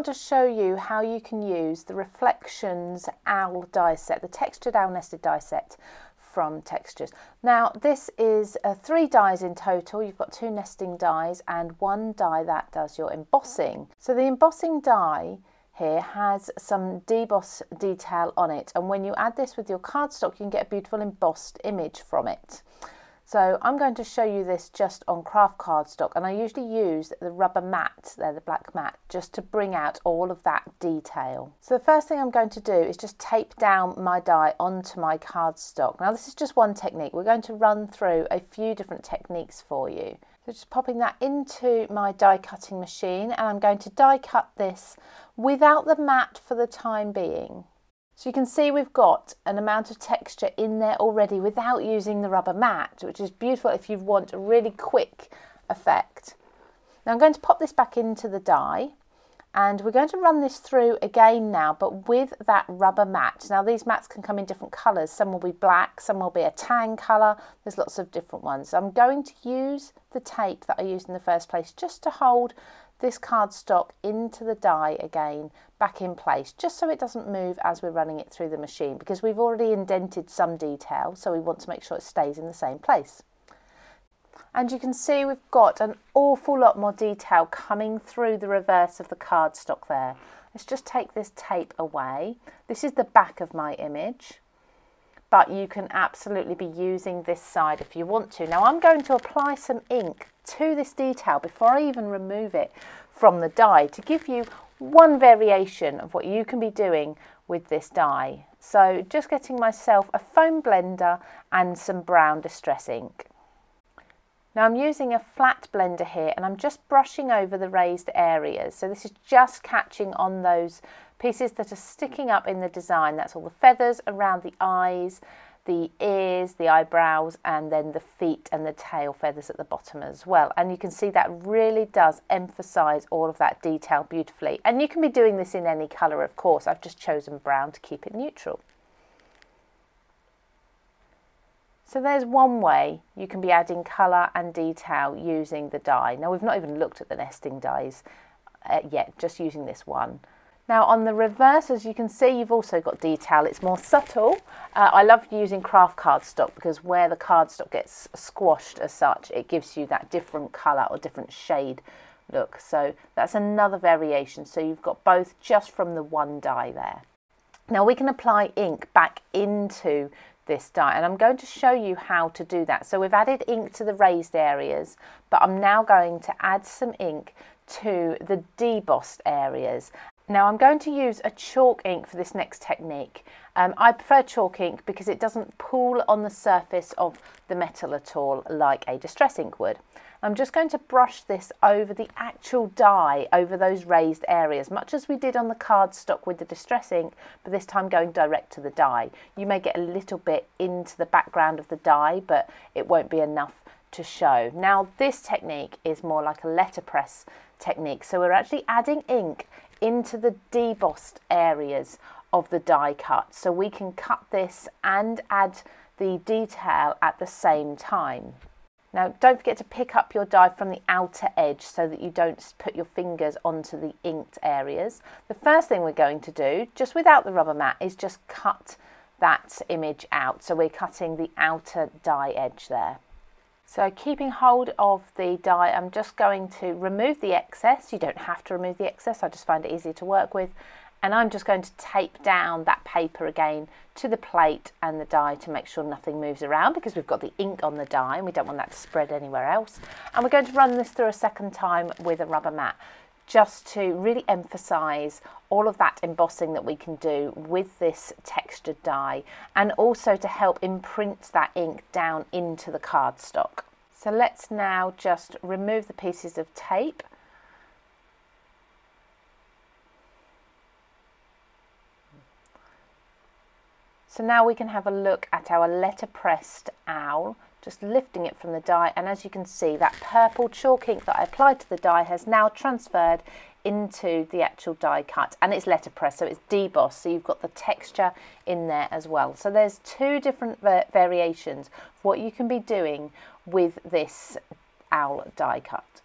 want to show you how you can use the Reflections Owl die set, the Textured Owl Nested die set from Textures. Now this is three dies in total. You've got two nesting dies and one die that does your embossing. So the embossing die here has some deboss detail on it, and when you add this with your cardstock you can get a beautiful embossed image from it. So I'm going to show you this just on craft cardstock, and I usually use the rubber mat, there, the black mat, just to bring out all of that detail. So the first thing I'm going to do is just tape down my die onto my cardstock. Now this is just one technique. We're going to run through a few different techniques for you. So just popping that into my die cutting machine, and I'm going to die cut this without the mat for the time being. So you can see we've got an amount of texture in there already without using the rubber mat, which is beautiful if you want a really quick effect. Now I'm going to pop this back into the die, and we're going to run this through again now, but with that rubber mat. Now these mats can come in different colours. Some will be black, some will be a tan colour. There's lots of different ones. So I'm going to use the tape that I used in the first place just to hold this cardstock into the die again back in place, just so it doesn't move as we're running it through the machine, because we've already indented some detail, so we want to make sure it stays in the same place. And you can see we've got an awful lot more detail coming through the reverse of the cardstock there. Let's just take this tape away. This is the back of my image, but you can absolutely be using this side if you want to. Now I'm going to apply some ink to this detail before I even remove it from the die to give you one variation of what you can be doing with this die. So just getting myself a foam blender and some brown distress ink. Now I'm using a flat blender here, and I'm just brushing over the raised areas. So this is just catching on those pieces that are sticking up in the design. That's all the feathers around the eyes, the ears, the eyebrows, and then the feet and the tail feathers at the bottom as well. And you can see that really does emphasize all of that detail beautifully. And you can be doing this in any color, of course. I've just chosen brown to keep it neutral. So there's one way you can be adding color and detail using the die. Now we've not even looked at the nesting dies yet, just using this one. Now on the reverse, as you can see, you've also got detail. It's more subtle. I love using craft cardstock because where the cardstock gets squashed as such, it gives you that different colour or different shade look. So that's another variation. So you've got both just from the one die there. Now we can apply ink back into this die, and I'm going to show you how to do that. So we've added ink to the raised areas, but I'm now going to add some ink to the debossed areas. Now I'm going to use a chalk ink for this next technique. I prefer chalk ink because it doesn't pool on the surface of the metal at all like a distress ink would. I'm just going to brush this over the actual die, over those raised areas, much as we did on the cardstock with the distress ink, but this time going direct to the die. You may get a little bit into the background of the die, but it won't be enough to show. Now this technique is more like a letterpress technique, so we're actually adding ink into the debossed areas of the die cut, so we can cut this and add the detail at the same time. Now don't forget to pick up your die from the outer edge so that you don't put your fingers onto the inked areas. The first thing we're going to do, just without the rubber mat, is just cut that image out. So we're cutting the outer die edge there. So keeping hold of the die, I'm just going to remove the excess. You don't have to remove the excess, I just find it easier to work with. And I'm just going to tape down that paper again to the plate and the die to make sure nothing moves around, because we've got the ink on the die and we don't want that to spread anywhere else. And we're going to run this through a second time with a rubber mat, just to really emphasise all of that embossing that we can do with this textured die, and also to help imprint that ink down into the cardstock. So let's now just remove the pieces of tape. So now we can have a look at our letterpressed owl, just lifting it from the die, and as you can see, that purple chalk ink that I applied to the die has now transferred into the actual die cut, and it's letterpress, so it's debossed, so you've got the texture in there as well. So there's two different variations of what you can be doing with this owl die cut.